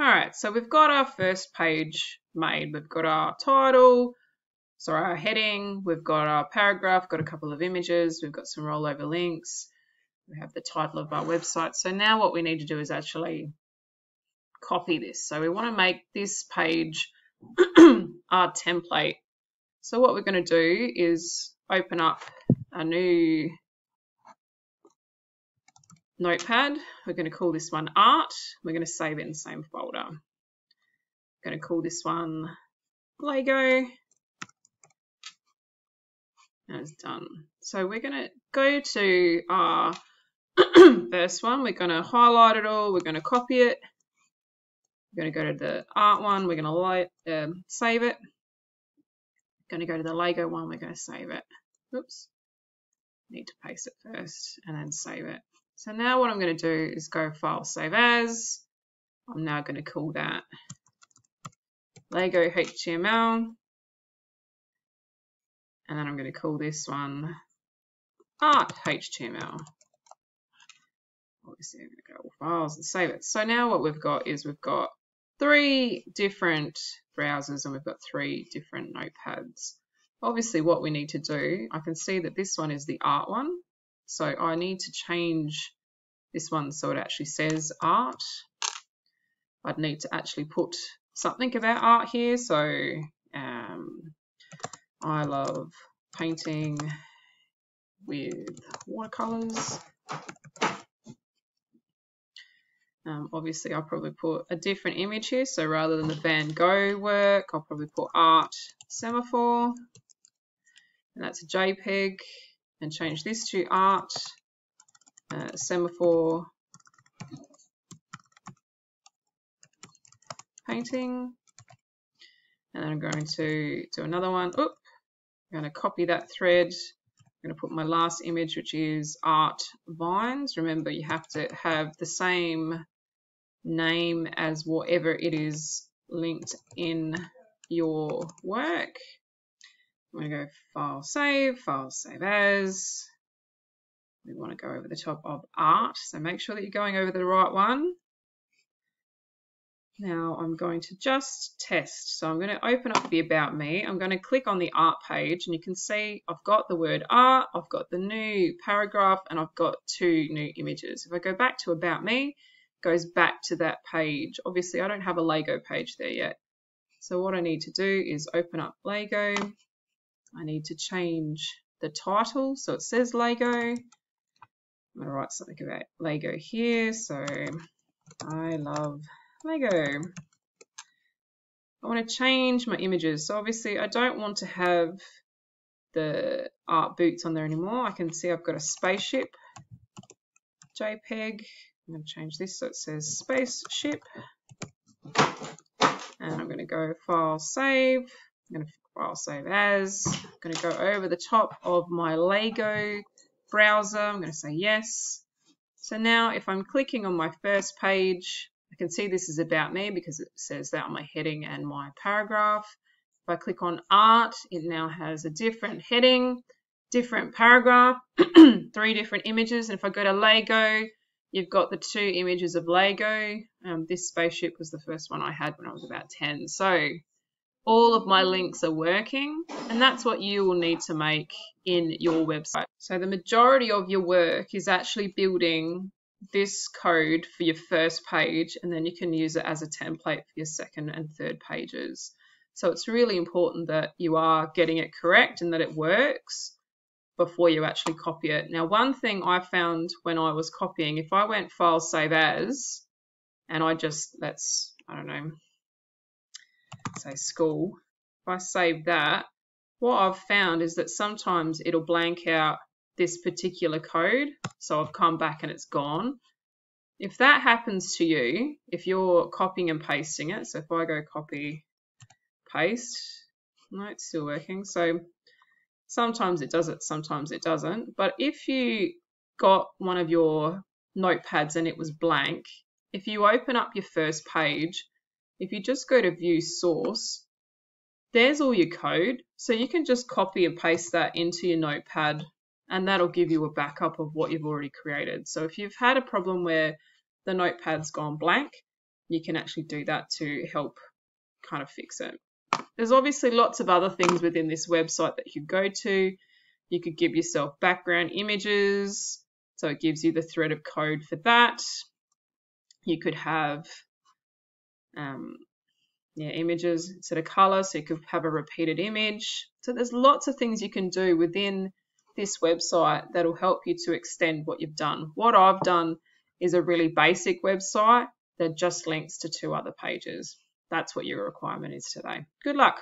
All right, so we've got our first page made. We've got our title, sorry, our heading, we've got our paragraph, got a couple of images, we've got some rollover links, we have the title of our website. So now what we need to do is actually copy this. So we want to make this page our template. So what we're going to do is open up a new notepad. We're going to call this one art. We're going to save it in the same folder. I'm going to call this one Lego. That's done. So we're going to go to our first one. We're going to highlight it all. We're going to copy it. We're going to go to the art one. We're going to save it. We're going to go to the Lego one. We're going to save it. Oops. Need to paste it first and then save it. So now what I'm going to do is go File, Save As. I'm now going to call that Lego HTML. And then I'm going to call this one Art HTML. Obviously, I'm going to go All Files and save it. So now what we've got is we've got three different browsers and we've got three different notepads. Obviously, what we need to do, I can see that this one is the art one. So I need to change this one so it actually says art. I'd need to actually put something about art here. So I love painting with watercolors. Obviously, I'll probably put a different image here. So rather than the Van Gogh work, I'll probably put art semaphore. And that's a JPEG. And change this to art semaphore painting, and then I'm going to do another one. Oop, I'm going to copy that thread. I'm going to put my last image, which is art vines. Remember, you have to have the same name as whatever it is linked in your work. I'm going to go File, Save As. We want to go over the top of Art, so make sure that you're going over the right one. Now I'm going to just test. So I'm going to open up the About Me. I'm going to click on the Art page, and you can see I've got the word Art, I've got the new paragraph, and I've got two new images. If I go back to About Me, it goes back to that page. Obviously, I don't have a Lego page there yet. So what I need to do is open up Lego. I need to change the title so it says Lego. I'm going to write something about Lego here. So I love Lego. I want to change my images. So obviously I don't want to have the art boots on there anymore. I can see I've got a spaceship JPEG. I'm going to change this so it says spaceship. And I'm going to go File, Save. I'm going to File, Save As. I'm going to go over the top of my Lego browser. I'm going to say yes. So now if I'm clicking on my first page, I can see this is about me because it says that on my heading and my paragraph. If I click on art, it now has a different heading, different paragraph, three different images. And if I go to Lego, you've got the two images of Lego. This spaceship was the first one I had when I was about 10. So all of my links are working, and that's what you will need to make in your website. So the majority of your work is actually building this code for your first page, and then you can use it as a template for your second and third pages. So it's really important that you are getting it correct and that it works before you actually copy it. Now, one thing I found when I was copying, if I went File, Save As, and I just, that's, I don't know, say school, if I save that, what I've found is that sometimes it'll blank out this particular code, so I've come back and it's gone. If that happens to you, if you're copying and pasting it, so if I go copy, paste, no, it's still working. So sometimes it does it, sometimes it doesn't. But if you got one of your notepads and it was blank, if you open up your first page, if you just go to View Source, there's all your code. So you can just copy and paste that into your notepad, and that'll give you a backup of what you've already created. So if you've had a problem where the notepad's gone blank, you can actually do that to help kind of fix it. There's obviously lots of other things within this website that you go to. You could give yourself background images, so it gives you the thread of code for that. You could have images instead of color, so you could have a repeated image. So there's lots of things you can do within this website that'll help you to extend what you've done. What I've done is a really basic website that just links to two other pages. That's what your requirement is today. Good luck.